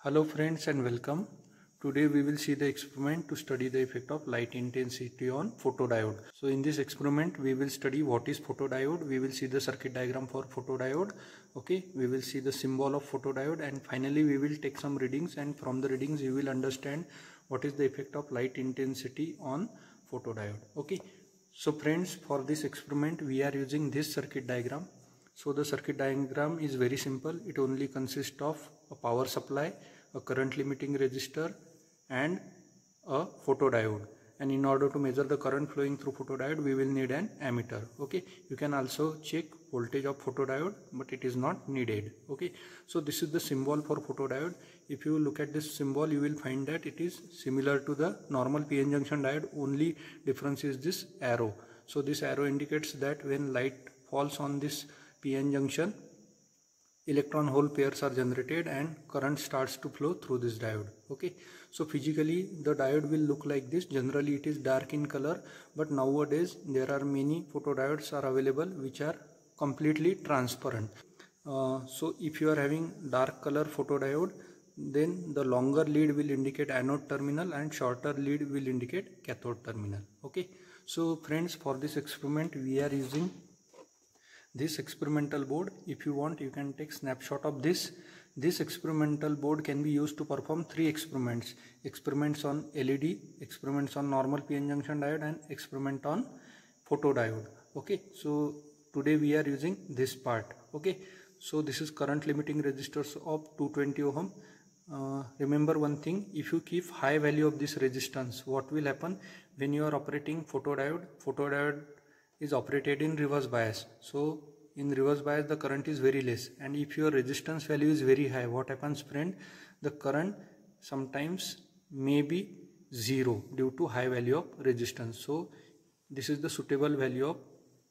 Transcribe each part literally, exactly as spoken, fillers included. Hello friends and welcome. Today we will see the experiment to study the effect of light intensity on photodiode. So in this experiment we will study what is photodiode, we will see the circuit diagram for photodiode, okay, we will see the symbol of photodiode, and finally we will take some readings, and from the readings you will understand what is the effect of light intensity on photodiode, okay. So friends, for this experiment we are using this circuit diagram. So the circuit diagram is very simple. It only consists of a power supply, a current limiting resistor, and a photodiode. And in order to measure the current flowing through photodiode, we will need an ammeter. Okay, you can also check voltage of photodiode, but it is not needed. Okay, so this is the symbol for photodiode. If you look at this symbol, you will find that it is similar to the normal P N junction diode. Only difference is this arrow. So this arrow indicates that when light falls on this P N junction, electron hole pairs are generated and current starts to flow through this diode. Okay, so physically the diode will look like this. Generally it is dark in color, but nowadays there are many photodiodes are available which are completely transparent. Uh, so if you are having dark color photodiode, then the longer lead will indicate anode terminal and shorter lead will indicate cathode terminal. Okay, so friends, for this experiment we are using this experimental board. If you want, you can take snapshot of this. This experimental board can be used to perform three experiments. Experiments on L E D, experiments on normal P N junction diode, and experiment on photodiode. Okay, so today we are using this part. Okay, so this is current limiting resistors of two hundred twenty ohm. Uh, remember one thing, if you keep high value of this resistance, what will happen when you are operating photodiode? Photodiode is operated in reverse bias. So in reverse bias the current is very less, and if your resistance value is very high, what happens friend? The current sometimes may be zero due to high value of resistance. So this is the suitable value of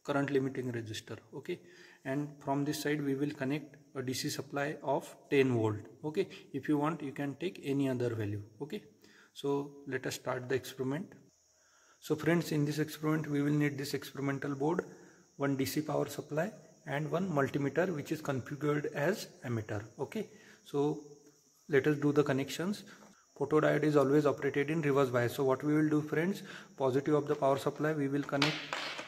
current limiting resistor. Okay, and from this side we will connect a D C supply of ten volt. Okay, if you want you can take any other value. Okay, so let us start the experiment. So friends, in this experiment we will need this experimental board, one D C power supply, and one multimeter which is configured as ammeter. Okay, so let us do the connections. Photodiode is always operated in reverse bias. So what we will do friends, positive of the power supply we will connect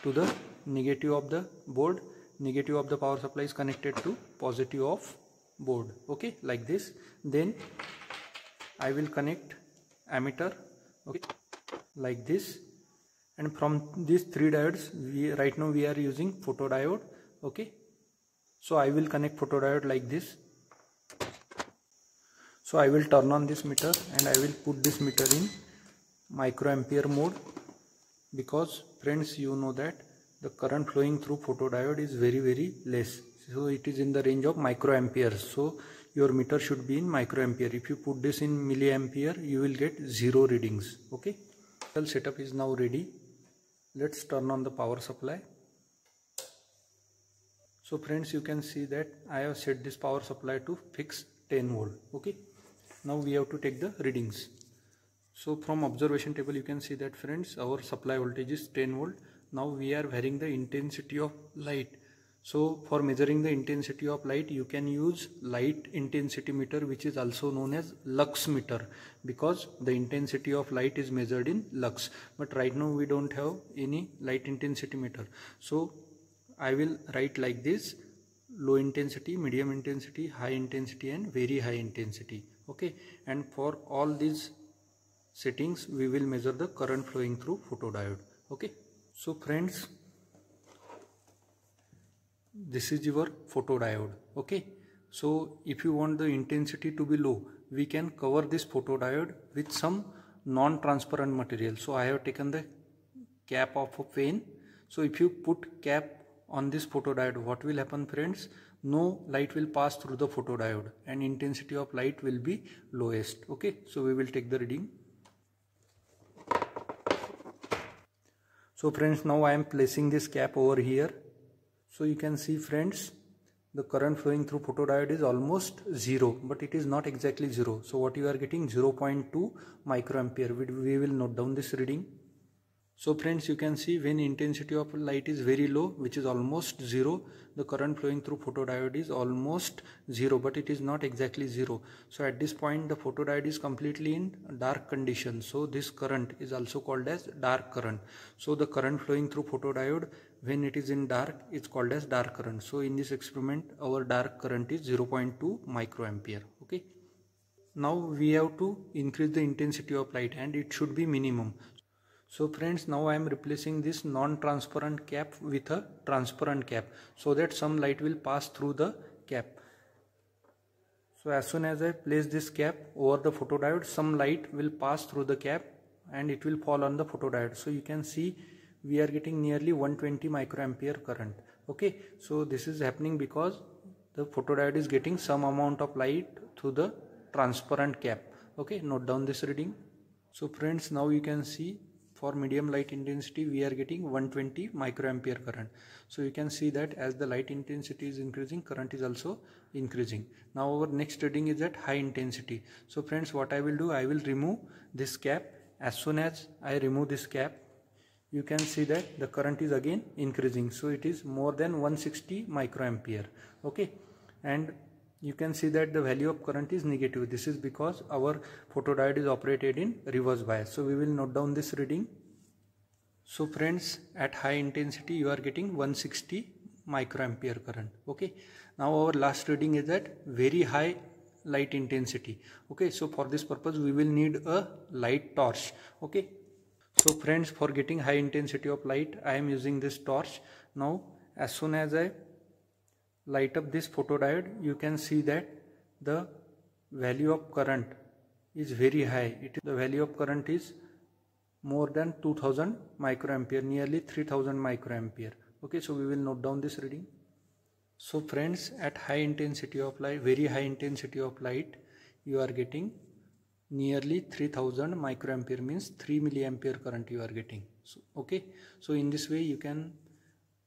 to the negative of the board. Negative of the power supply is connected to positive of board. Okay, like this. Then I will connect ammeter, okay, like this. And from these three diodes, we right now we are using photodiode. Okay, so I will connect photodiode like this. So I will turn on this meter and I will put this meter in microampere mode, because friends, you know that the current flowing through photodiode is very very less. So it is in the range of microamperes. So your meter should be in microampere. If you put this in milliampere, you will get zero readings. Okay, setup is now ready. Let's turn on the power supply. So friends, you can see that I have set this power supply to fix ten volt. Okay, now we have to take the readings. So from observation table you can see that friends, our supply voltage is ten volt. Now we are varying the intensity of light. So for measuring the intensity of light, you can use light intensity meter, which is also known as lux meter, because the intensity of light is measured in lux. But right now we don't have any light intensity meter. So I will write like this: low intensity, medium intensity, high intensity, and very high intensity. Okay, and for all these settings we will measure the current flowing through photodiode. Okay, so friends, this is your photodiode. Okay, so if you want the intensity to be low, we can cover this photodiode with some non-transparent material. So I have taken the cap of a pen. So if you put cap on this photodiode, what will happen friends? No light will pass through the photodiode and intensity of light will be lowest. Okay, so we will take the reading. So friends, now I am placing this cap over here. So you can see friends, the current flowing through photodiode is almost zero, but it is not exactly zero. So what you are getting, zero point two microampere. We will note down this reading. So friends, you can see when intensity of light is very low, which is almost zero, the current flowing through photodiode is almost zero, but it is not exactly zero. So at this point the photodiode is completely in dark condition. So this current is also called as dark current. So the current flowing through photodiode when it is in dark is called as dark current. So in this experiment our dark current is zero point two microampere. Okay. Now we have to increase the intensity of light and it should be minimum. So friends, now I am replacing this non-transparent cap with a transparent cap so that some light will pass through the cap. So as soon as I place this cap over the photodiode, some light will pass through the cap and it will fall on the photodiode. So you can see we are getting nearly one hundred twenty microampere current. Okay, so this is happening because the photodiode is getting some amount of light through the transparent cap. Okay, note down this reading. So friends, now you can see for medium light intensity we are getting one hundred twenty microampere current. So you can see that as the light intensity is increasing, current is also increasing. Now our next reading is at high intensity. So friends, what I will do, I will remove this cap. As soon as I remove this cap, you can see that the current is again increasing. So it is more than one hundred sixty microampere. Okay, and you can see that the value of current is negative. This is because our photodiode is operated in reverse bias. So we will note down this reading. So friends, at high intensity you are getting one hundred sixty microampere current. Okay, now our last reading is at very high light intensity. Okay, so for this purpose we will need a light torch. Okay, so friends, for getting high intensity of light I am using this torch. Now as soon as I light up this photodiode, you can see that the value of current is very high. It, the value of current is more than two thousand microampere, nearly three thousand microampere. Okay, so we will note down this reading. So friends, at high intensity of light, very high intensity of light, you are getting nearly three thousand microampere, means three milliampere current you are getting. So, okay, so in this way you can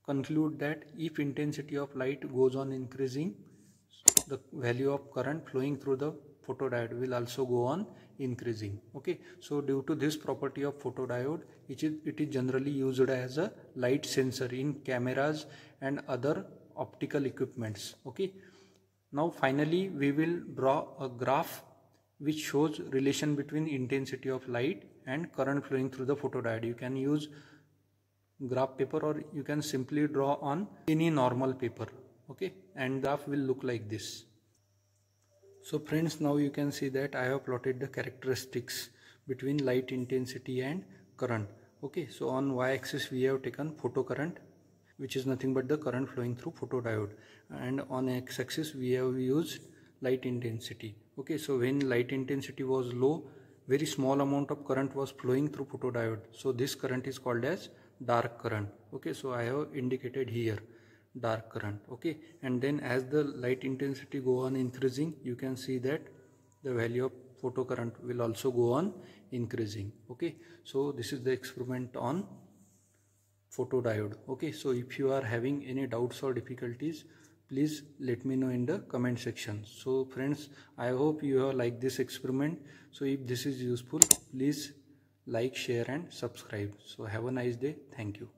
conclude that if intensity of light goes on increasing, the value of current flowing through the photodiode will also go on increasing. Okay, so due to this property of photodiode, it is, it is generally used as a light sensor in cameras and other optical equipments. Okay, now finally we will draw a graph which shows relation between intensity of light and current flowing through the photodiode. You can use graph paper or you can simply draw on any normal paper. Okay, and graph will look like this. So friends, now you can see that I have plotted the characteristics between light intensity and current. Okay, so on y-axis we have taken photocurrent, which is nothing but the current flowing through photodiode, and on x-axis we have used light intensity. Okay, so when light intensity was low, very small amount of current was flowing through photodiode, so this current is called as dark current. Okay, so I have indicated here dark current. Okay, and then as the light intensity go on increasing, you can see that the value of photocurrent will also go on increasing. Okay, so this is the experiment on photodiode. Okay, so if you are having any doubts or difficulties, please let me know in the comment section. So friends, I hope you have liked this experiment. So if this is useful, please like, share and subscribe. So have a nice day. Thank you.